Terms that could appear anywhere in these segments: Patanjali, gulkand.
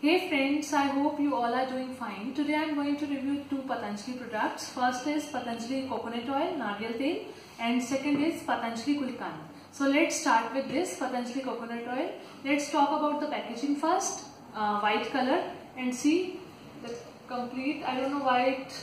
Hey friends, I hope you all are doing fine. Today I am going to review two Patanjali products. First is Patanjali coconut oil, nariyal tel, and second is Patanjali gulkand. So let's start with this Patanjali coconut oil. Let's talk about the packaging first. White color, and see the complete. I don't know why it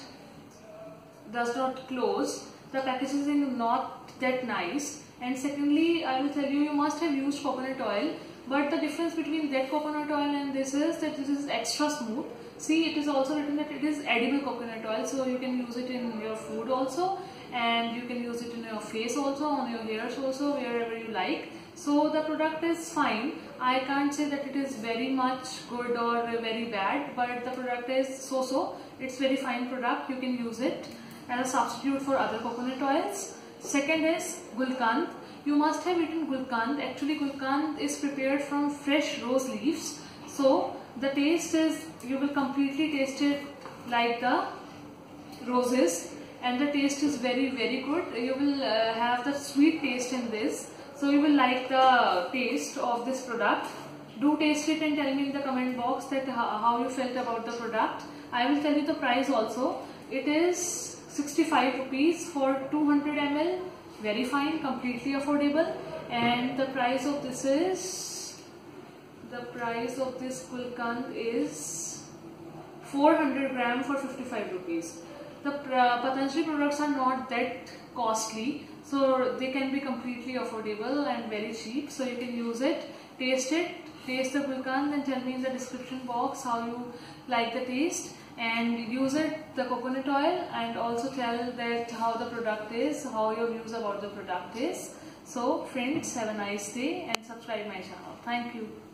does not close. The packaging is not that nice. And secondly, I will tell you, you must have used coconut oil. But the difference between that coconut oil and this is that this is extra smooth. See, it is also written that it is edible coconut oil, so you can use it in your food also, and you can use it in your face also, on your hairs also, wherever you like. So the product is fine. I can't say that it is very much good or very bad, but the product is so-so. It's very fine product. You can use it as a substitute for other coconut oils. Second is gulkand. You must have eaten gulkand. Actually, gulkand is prepared from fresh rose leaves. So the taste is, you will completely taste it like the roses, and the taste is very good. You will have the sweet taste in this. So you will like the taste of this product. Do taste it and tell me in the comment box that how you felt about the product. I will tell you the price also. It is 65 rupees for 200 ml. Very fine, completely affordable, and the price of this gulkand is 400 gram for 55 rupees. The Patanjali products are not that costly, so they can be completely affordable and very cheap. So you can use it, taste the gulkand, and tell me in the description box how you like the taste. And use it, the coconut oil, and also tell that how the product is, how your views about the product is. So friends, have a nice day and subscribe my channel. Thank you.